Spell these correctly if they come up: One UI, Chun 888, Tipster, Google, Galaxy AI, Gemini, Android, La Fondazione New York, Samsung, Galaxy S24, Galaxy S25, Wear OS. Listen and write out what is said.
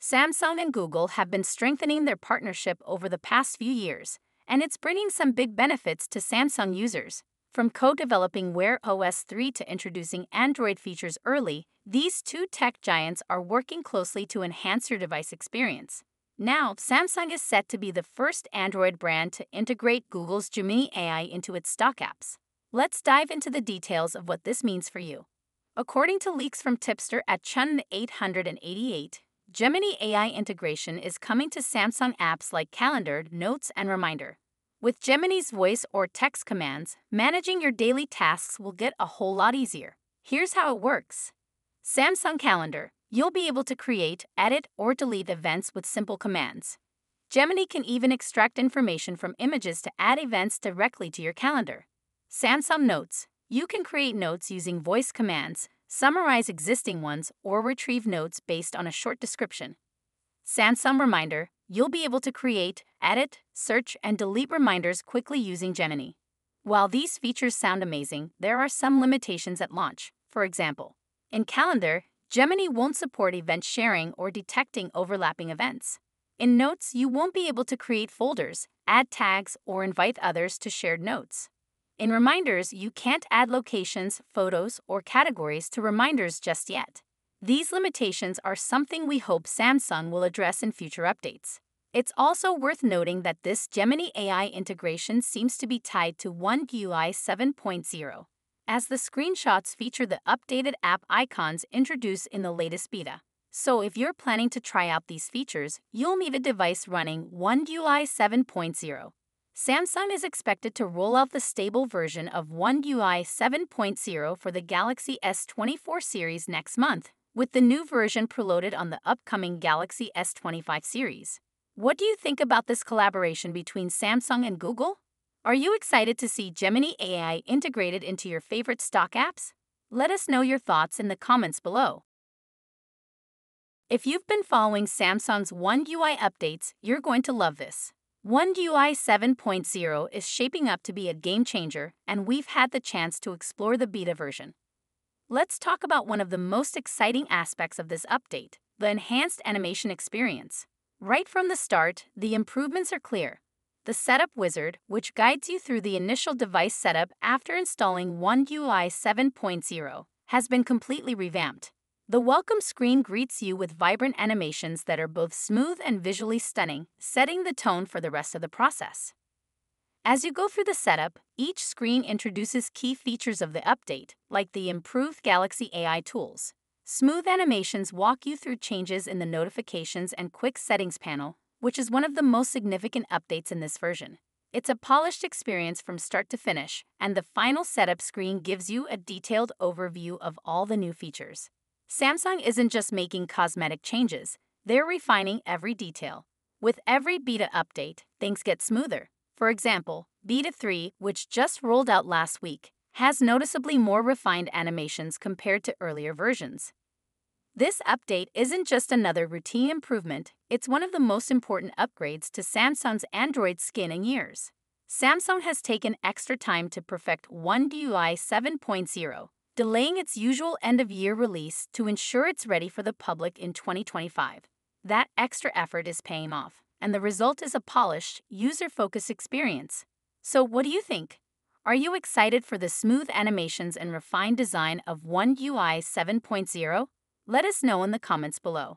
Samsung and Google have been strengthening their partnership over the past few years, and it's bringing some big benefits to Samsung users. From co-developing Wear OS 3 to introducing Android features early, these two tech giants are working closely to enhance your device experience. Now, Samsung is set to be the first Android brand to integrate Google's Gemini AI into its stock apps. Let's dive into the details of what this means for you. According to leaks from Tipster at Chun 888, Gemini AI integration is coming to Samsung apps like Calendar, Notes, and Reminder. With Gemini's voice or text commands, managing your daily tasks will get a whole lot easier. Here's how it works. Samsung Calendar. You'll be able to create, edit, or delete events with simple commands. Gemini can even extract information from images to add events directly to your calendar. Samsung Notes. You can create notes using voice commands, summarize existing ones, or retrieve notes based on a short description. Samsung Reminder. You'll be able to create, edit, search, and delete reminders quickly using Gemini. While these features sound amazing, there are some limitations at launch. For example, in Calendar, Gemini won't support event sharing or detecting overlapping events. In Notes, you won't be able to create folders, add tags, or invite others to shared notes. In Reminders, you can't add locations, photos, or categories to reminders just yet. These limitations are something we hope Samsung will address in future updates. It's also worth noting that this Gemini AI integration seems to be tied to One UI 7.0. as the screenshots feature the updated app icons introduced in the latest beta. So if you're planning to try out these features, you'll need a device running One UI 7.0. Samsung is expected to roll out the stable version of One UI 7.0 for the Galaxy S24 series next month, with the new version preloaded on the upcoming Galaxy S25 series. What do you think about this collaboration between Samsung and Google? Are you excited to see Gemini AI integrated into your favorite stock apps? Let us know your thoughts in the comments below. If you've been following Samsung's One UI updates, you're going to love this. One UI 7.0 is shaping up to be a game changer, and we've had the chance to explore the beta version. Let's talk about one of the most exciting aspects of this update, the enhanced animation experience. Right from the start, the improvements are clear. The Setup Wizard, which guides you through the initial device setup after installing One UI 7.0, has been completely revamped. The welcome screen greets you with vibrant animations that are both smooth and visually stunning, setting the tone for the rest of the process. As you go through the setup, each screen introduces key features of the update, like the improved Galaxy AI tools. Smooth animations walk you through changes in the notifications and quick settings panel, which is one of the most significant updates in this version. It's a polished experience from start to finish, and the final setup screen gives you a detailed overview of all the new features. Samsung isn't just making cosmetic changes, they're refining every detail. With every beta update, things get smoother. For example, Beta 3, which just rolled out last week, has noticeably more refined animations compared to earlier versions. This update isn't just another routine improvement, it's one of the most important upgrades to Samsung's Android skin in years. Samsung has taken extra time to perfect One UI 7.0, delaying its usual end-of-year release to ensure it's ready for the public in 2025. That extra effort is paying off, and the result is a polished, user-focused experience. So what do you think? Are you excited for the smooth animations and refined design of One UI 7.0? Let us know in the comments below.